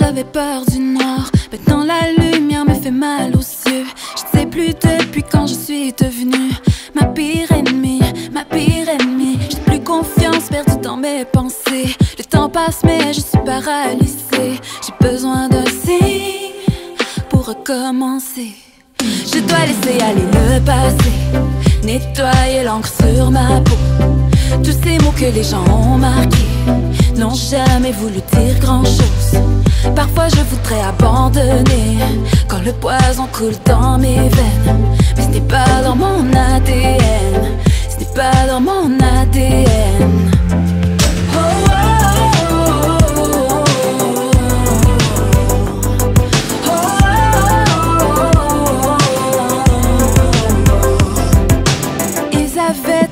j'avais peur du noir. Maintenant la lumière me fait mal aux yeux. Je sais plus depuis quand je suis devenue ma pire ennemie, ma pire ennemie. J'ai plus confiance, perdue dans mes pensées. Le temps passe mais je suis paralysée. J'ai besoin d'un signe pour recommencer. Je dois laisser aller le passé, nettoyer l'encre sur ma peau. Tous ces mots que les gens ont marqués n'ont jamais voulu dire grand chose. Parfois je voudrais abandonner quand le poison coule dans mes veines. Mais ce n'est pas dans mon ADN, ce n'est pas dans mon ADN.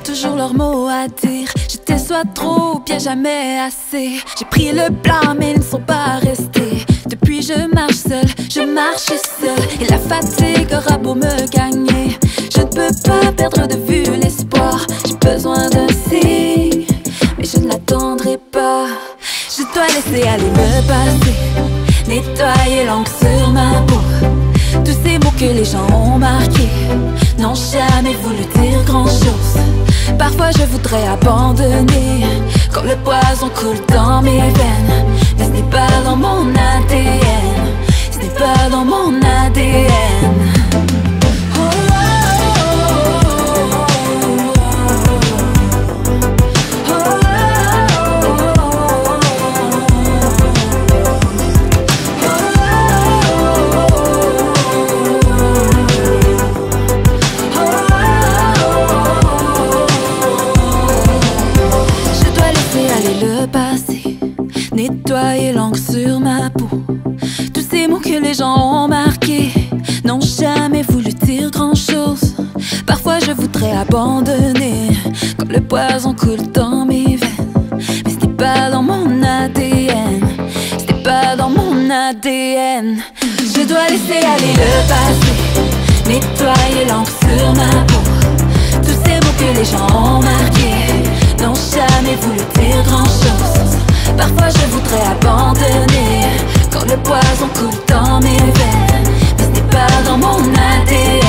Toujours leurs mots à dire. J'étais soit trop ou bien jamais assez. J'ai pris le plan mais ils ne sont pas restés. Depuis je marche seule, je marche seule. Et la fatigue aura beau me gagner, je ne peux pas perdre de vue l'espoir. J'ai besoin d'un signe, mais je ne l'attendrai pas. Je dois laisser aller le passé, nettoyer l'encre sur ma peau. Tous ces mots que les gens ont marqués n'ont jamais voulu dire grand chose. Parfois je voudrais abandonner quand le poison coule dans mes veines. Mais ce n'est pas dans mon ADN, ce n'est pas dans mon ADN. Nettoyer l'encre sur ma peau. Tous ces mots que les gens ont marqués n'ont jamais voulu dire grand chose. Parfois je voudrais abandonner quand le poison coule dans mes veines. Mais ce n'est pas dans mon ADN, ce n'est pas dans mon ADN. Je dois laisser aller le passé, nettoyer l'encre sur ma peau. Tous ces mots que les gens ont marqués n'ont jamais voulu dire grand chose. Parfois je voudrais abandonner quand le poison coule dans mes veines. Mais ce n'est pas dans mon ADN.